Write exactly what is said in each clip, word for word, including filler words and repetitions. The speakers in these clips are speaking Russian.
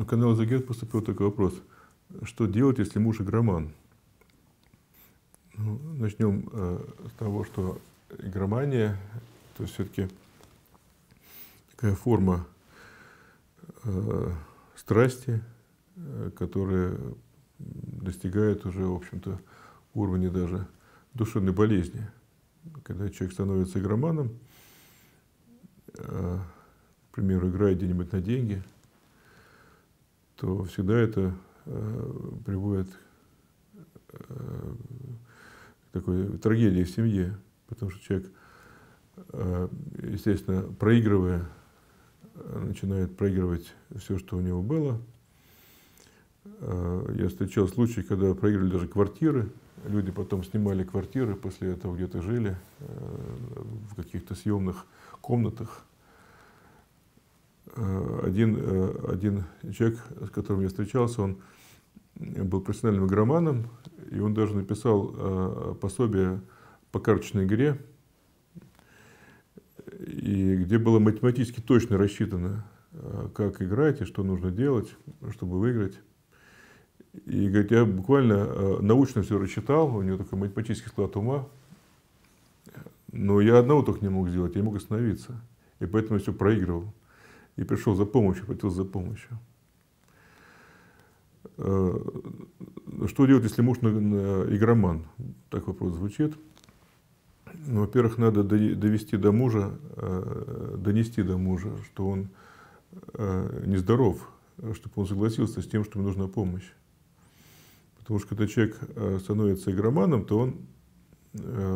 на канал «Экзегет» поступил такой вопрос. Что делать, если муж игроман? Ну, начнем э, с того, что игромания, то есть все-таки такая форма э, страсти, э, которая достигает уже, в общем-то, уровня даже душевной болезни. Когда человек становится игроманом, э, к примеру, играет где-нибудь на деньги, то всегда это приводит к такой трагедии в семье, потому что человек, естественно, проигрывая, начинает проигрывать все, что у него было. Я встречал случаи, когда проигрывали даже квартиры, люди потом снимали квартиры, после этого где-то жили в каких-то съемных комнатах. Один, один человек, с которым я встречался, он был профессиональным игроманом, и он даже написал пособие по карточной игре, и где было математически точно рассчитано, как играть и что нужно делать, чтобы выиграть. И говорит, я буквально научно все рассчитал, у него такой математический склад ума, но я одного только не мог сделать, я не мог остановиться, и поэтому я все проигрывал. И пришел за помощью, хотел за помощью. Что делать, если муж игроман? Так вопрос звучит. Во-первых, надо довести до мужа, донести до мужа, что он нездоров, чтобы он согласился с тем, что ему нужна помощь. Потому что когда человек становится игроманом, то он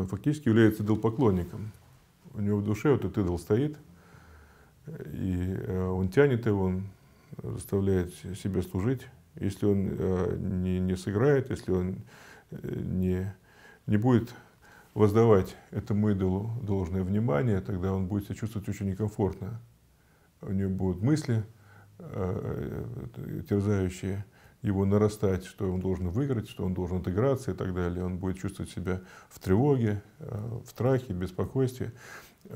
фактически является идолопоклонником. У него в душе вот этот идол стоит. И он тянет его, он заставляет себя служить. Если он не, не сыграет, если он не, не будет воздавать этому идолу должное внимание, тогда он будет себя чувствовать очень некомфортно. У него будут мысли, терзающие его, нарастать, что он должен выиграть, что он должен отыграться и так далее. Он будет чувствовать себя в тревоге, в страхе, беспокойстве.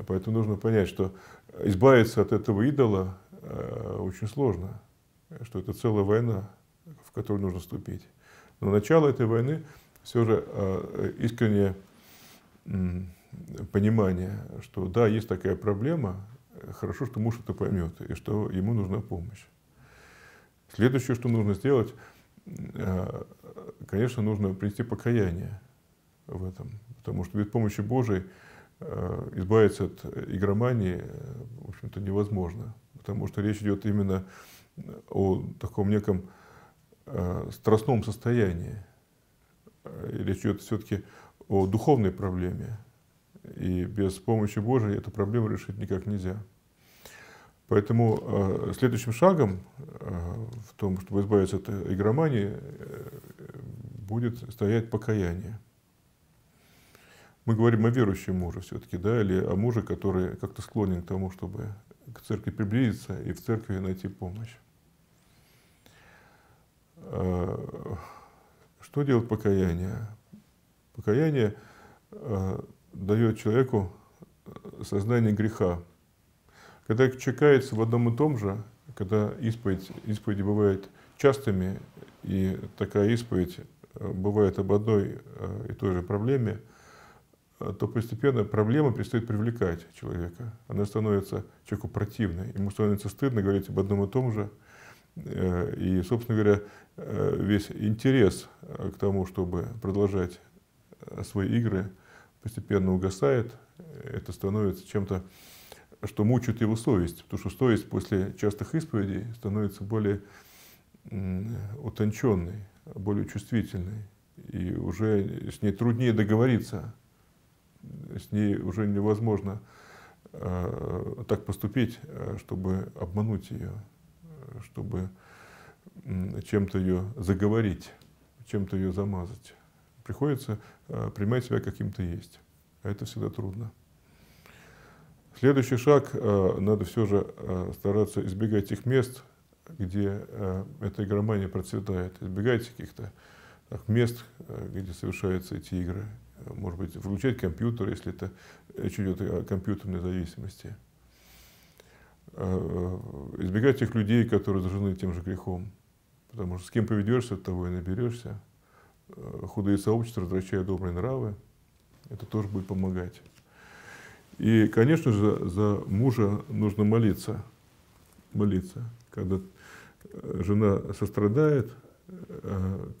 Поэтому нужно понять, что избавиться от этого идола э, очень сложно, что это целая война, в которую нужно вступить. Но начало этой войны все же э, искреннее э, понимание, что да, есть такая проблема, хорошо, что муж это поймет, и что ему нужна помощь. Следующее, что нужно сделать, э, конечно, нужно принести покаяние в этом, потому что без помощи Божией избавиться от игромании, в общем-то, невозможно, потому что речь идет именно о таком неком страстном состоянии. И речь идет все-таки о духовной проблеме, и без помощи Божией эту проблему решить никак нельзя. Поэтому следующим шагом в том, чтобы избавиться от игромании, будет стоять покаяние. Мы говорим о верующем муже все-таки, да, или о муже, который как-то склонен к тому, чтобы к церкви приблизиться и в церкви найти помощь. Что делает покаяние? Покаяние дает человеку сознание греха. Когда человек кается в одном и том же, когда исповедь, исповеди бывают частыми, и такая исповедь бывает об одной и той же проблеме, то постепенно проблема перестает привлекать человека. Она становится человеку противной. Ему становится стыдно говорить об одном и том же. И, собственно говоря, весь интерес к тому, чтобы продолжать свои игры, постепенно угасает. Это становится чем-то, что мучает его совесть. Потому что совесть после частых исповедей становится более утонченной, более чувствительной. И уже с ней труднее договориться. С ней уже невозможно э, так поступить, чтобы обмануть ее, чтобы э, чем-то ее заговорить, чем-то ее замазать. Приходится э, принимать себя каким-то есть. А это всегда трудно. Следующий шаг. Э, надо все же э, стараться избегать тех мест, где э, эта игромания процветает. Избегать каких-то так, мест, э, где совершаются эти игры. Может быть, выключать компьютер, если это речь идет о компьютерной зависимости. избегать тех людей, которые заражены тем же грехом. Потому что с кем поведешься, от того и наберешься. Худые сообщества, развращая добрые нравы, это тоже будет помогать. И, конечно же, за мужа нужно молиться. Молиться. Когда жена сострадает,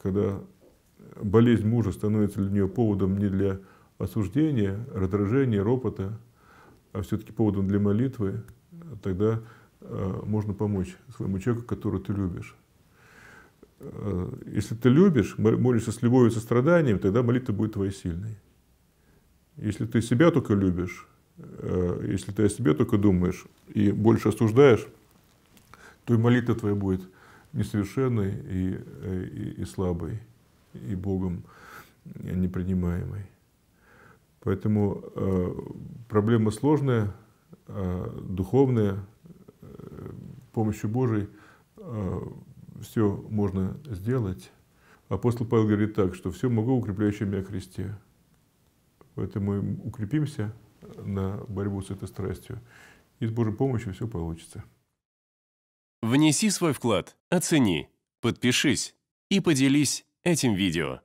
когда болезнь мужа становится для нее поводом не для осуждения, раздражения, ропота, а все-таки поводом для молитвы, тогда можно помочь своему человеку, которого ты любишь. Если ты любишь, молишься с любовью и состраданием, тогда молитва будет твоей сильной. Если ты себя только любишь, если ты о себе только думаешь и больше осуждаешь, то и молитва твоя будет несовершенной и, и, и слабой, и Богом непринимаемой. Поэтому э, проблема сложная, э, духовная, э, помощью Божией э, все можно сделать. Апостол Павел говорит так, что «все могу, укрепляющий меня в Христе». Поэтому укрепимся на борьбу с этой страстью, и с Божьей помощью все получится. Внеси свой вклад, оцени, подпишись и поделись этим видео.